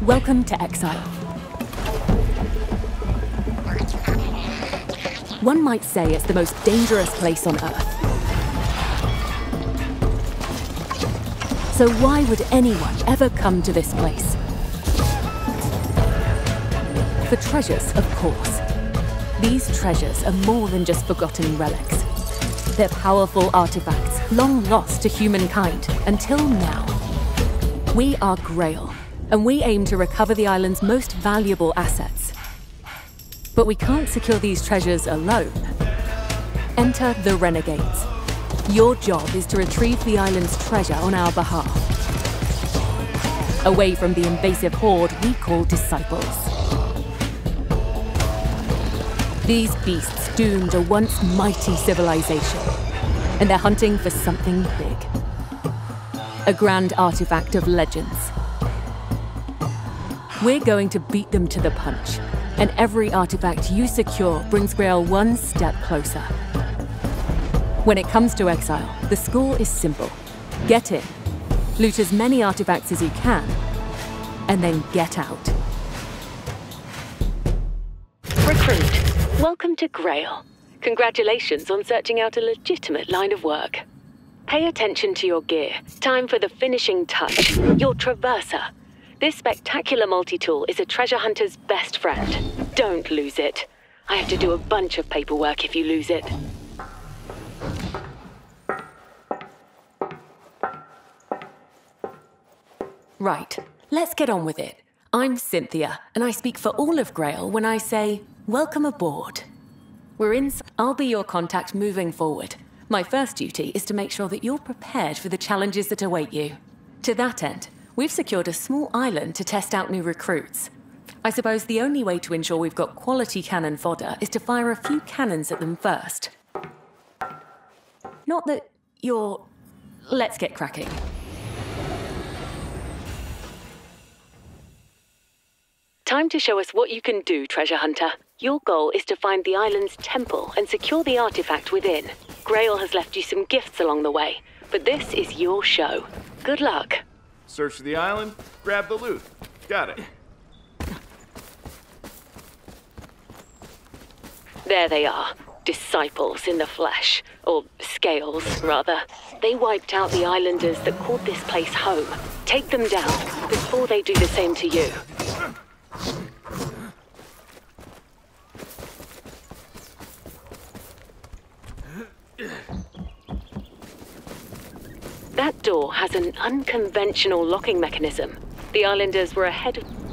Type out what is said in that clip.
Welcome to Exile. One might say it's the most dangerous place on Earth. So why would anyone ever come to this place? For treasures, of course. These treasures are more than just forgotten relics. They're powerful artifacts, long lost to humankind, until now. We are Grail, and we aim to recover the island's most valuable assets. But we can't secure these treasures alone. Enter the Renegades. Your job is to retrieve the island's treasure on our behalf. Away from the invasive horde we call Disciples. These beasts doomed a once mighty civilization, and they're hunting for something big. A grand artifact of legends. We're going to beat them to the punch, and every artifact you secure brings Grail one step closer. When it comes to Exile, the score is simple. Get in, loot as many artifacts as you can, and then get out. Recruit. Welcome to Grail. Congratulations on searching out a legitimate line of work. Pay attention to your gear. Time for the finishing touch, your traverser. This spectacular multi-tool is a treasure hunter's best friend. Don't lose it. I have to do a bunch of paperwork if you lose it. Right, let's get on with it. I'm Cynthia, and I speak for all of Grail when I say, welcome aboard. I'll be your contact moving forward. My first duty is to make sure that you're prepared for the challenges that await you. To that end, we've secured a small island to test out new recruits. I suppose the only way to ensure we've got quality cannon fodder is to fire a few cannons at them first. Not that you're... Let's get cracking. Time to show us what you can do, treasure hunter. Your goal is to find the island's temple and secure the artifact within. Grail has left you some gifts along the way, but this is your show. Good luck. Search for the island, grab the loot. Got it. There they are. Disciples in the flesh. Or scales, rather. They wiped out the islanders that called this place home. Take them down before they do the same to you. That door has an unconventional locking mechanism. The islanders were ahead of...